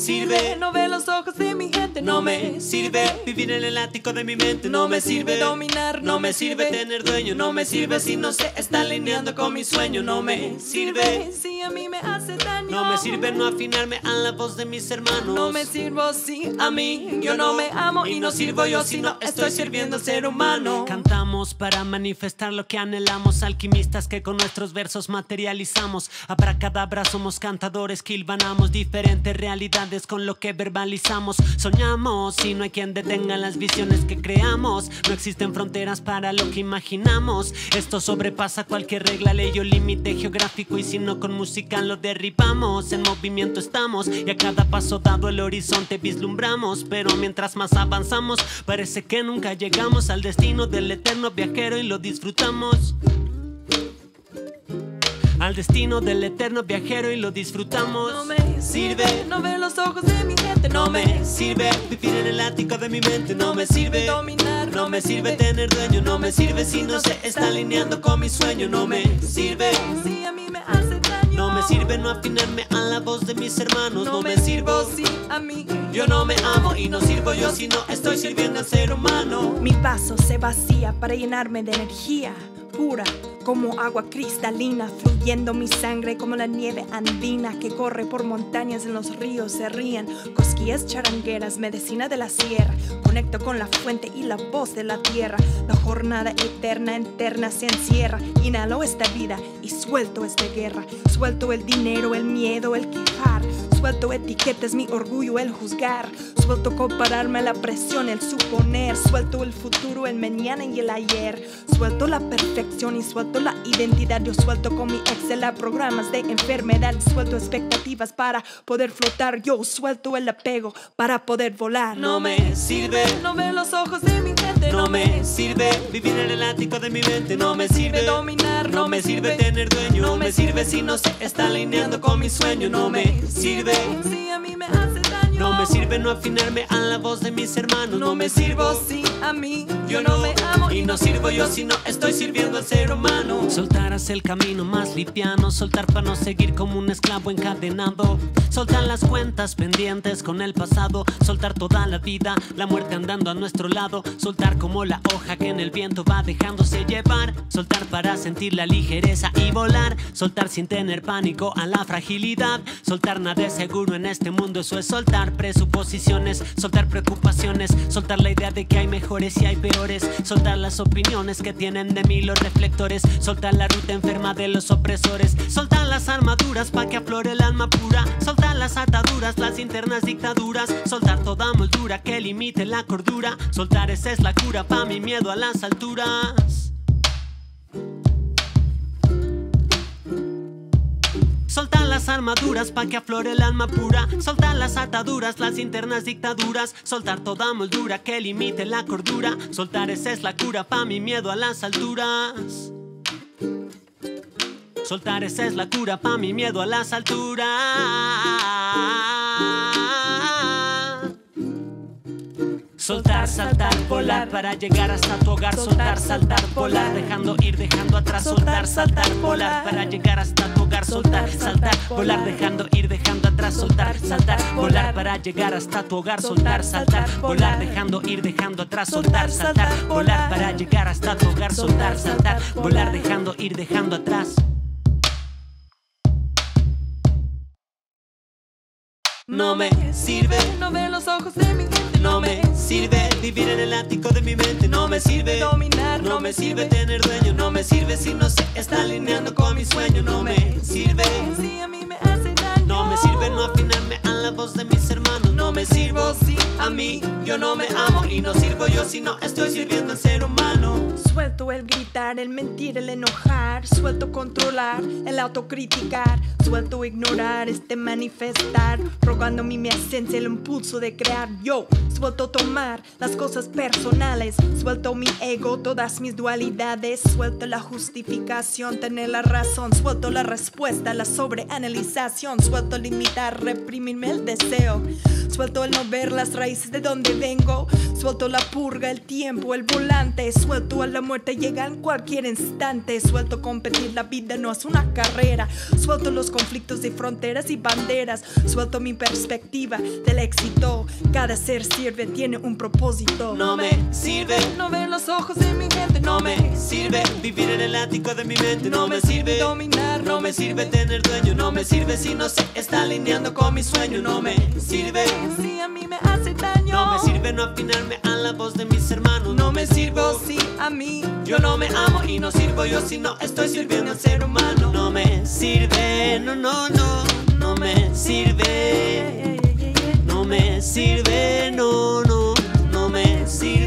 sirve. No ver los ojos de mi gente, no me sirve. Vivir en el ático de mi mente, no me sirve. Dominar, no me sirve. Tener dueño, no me sirve. Si no se está alineando con mi sueño, no me sirve. Si a mí me hace daño, no me sirve. No afinarme a la voz de mis hermanos, no me sirvo. Si a mí yo no me amo y no sirvo yo si no estoy sirviendo al ser humano. Cantamos para manifestar lo que anhelamos, alquimistas que con nuestros versos materializamos. Abracadabra somos cantadores que hilvanamos diferentes realidades con lo que verbalizamos. Soñamos y no hay quien detenga las visiones que creamos. No existen fronteras para lo que imaginamos. Esto sobrepasa cualquier regla, ley o límite geográfico, y si no con música lo derribamos. En movimiento estamos y a cada paso dado el horizonte vislumbramos, pero mientras más avanzamos parece que nunca llegamos al destino del eterno viajero y lo disfrutamos. Al destino del eterno viajero y lo disfrutamos. No me sirve, no ver los ojos de mi gente, no me sirve. Vivir en el ático de mi mente, no me sirve. Dominar, no me sirve. Tener dueño, no me sirve. Si no se está alineando con mi sueño, no me sirve. Si a mí me hace daño, no me sirve. No afinarme a la voz de mis hermanos, no me sirvo. Si a mí yo no me amo y no sirvo yo si no estoy sirviendo al ser humano. Mi vaso se vacía para llenarme de energía pura, como agua cristalina, fluyendo mi sangre como la nieve andina que corre por montañas. En los ríos se ríen cosquillas charangueras, medicina de la sierra. Conecto con la fuente y la voz de la tierra. La jornada eterna, eterna se encierra. Inhalo esta vida y suelto esta guerra. Suelto el dinero, el miedo, el quejar. Suelto etiquetas, mi orgullo, el juzgar. Suelto compararme, la presión, el suponer. Suelto el futuro, el mañana y el ayer. Suelto la perfección y suelto la identidad. Yo suelto con mi Excel a programas de enfermedad. Suelto expectativas para poder flotar. Yo suelto el apego para poder volar. No me sirve, no ver los ojos de mi gente, no me sirve. Vivir en el ático de mi mente, no me sirve. Dominar, no me sirve. Tener dueño, no me sirve. Si no se está alineando con mi sueño, no me sirve. Si a mí me hace daño, no me sirve. No afinarme a la voz de mis hermanos, no me sirvo. Si a mí yo no me amo y no sirvo yo si no estoy sirviendo al ser humano. Soltarás el camino más liviano, soltar para no seguir como un esclavo encadenado. Soltar las cuentas pendientes con el pasado, soltar toda la vida, la muerte andando a nuestro lado. Soltar como la hoja que en el viento va dejándose llevar. Soltar para sentir la ligereza y volar. Soltar sin tener pánico a la fragilidad. Soltar nada es seguro en este mundo, eso es soltar presuposiciones. Soltar preocupaciones, soltar la idea de que hay mejores y hay peores. Soltar las opiniones que tienen de mí los reflectores. Soltar la ruta enferma de los opresores. Soltar las armaduras pa' que aflore el alma pura. Soltar las ataduras, las internas dictaduras. Soltar toda moldura que limite la cordura. Soltar, esa es la cura pa' mi miedo a las alturas. Soltar las armaduras pa' que aflore el alma pura. Soltar las ataduras, las internas dictaduras. Soltar toda moldura que limite la cordura. Soltar, esa es la cura pa' mi miedo a las alturas. Soltar, esa es la cura pa' mi miedo a las alturas. Soltar, saltar, volar para llegar hasta tu hogar. Soltar, saltar, volar, dejando ir, dejando atrás. Soltar, saltar, volar para llegar hasta tu hogar. Soltar, saltar, volar, dejando ir, dejando atrás. Soltar, saltar, volar para llegar hasta tu hogar. Soltar, saltar, volar, dejando ir, dejando atrás. Soltar, saltar, volar para llegar hasta tu hogar. Soltar, saltar, volar, dejando ir, dejando atrás. No me sirve, no ver los ojos de mi gente, no me sirve. Vivir en el ático de mi mente, no me sirve. Dominar, no me sirve. Tener dueño, no me sirve. Si no se está alineando con mi sueño, no me sirve. Si a mí me hace daño, no me sirve. No afinarme a la voz de mis hermanos, no me sirvo. Si a mí yo no me amo y no sirvo yo si no estoy sirviendo al ser humano. Suelto el gritar, el mentir, el enojar. Suelto controlar, el autocriticar. Suelto ignorar, este manifestar. Rogando mi esencia, el impulso de crear. Yo suelto tomar las cosas personales. Suelto mi ego, todas mis dualidades. Suelto la justificación, tener la razón. Suelto la respuesta, la sobreanalización. Suelto limitar, reprimirme el deseo. Suelto el no ver las raíces de donde vengo. Suelto la purga, el tiempo, el volante. Suelto el amor. muerte llega en cualquier instante. Suelto competir, la vida no es una carrera. Suelto los conflictos de fronteras y banderas. Suelto mi perspectiva del éxito. Cada ser sirve, tiene un propósito. No me sirve no ver los ojos de mi gente. No me sirve vivir en el ático de mi mente. No me sirve dominar, no me sirve tener dueño. No me sirve si no se está alineando con mi sueño. No me sirve si a mí me hace daño. No me sirve no afinarme a la voz de mis hermanos. No me sirvo si a mí yo no me amo, y no sirvo yo si no estoy sirviendo al ser humano. No me sirve, no, no, no. No me sirve, no me sirve, no, no, no me sirve.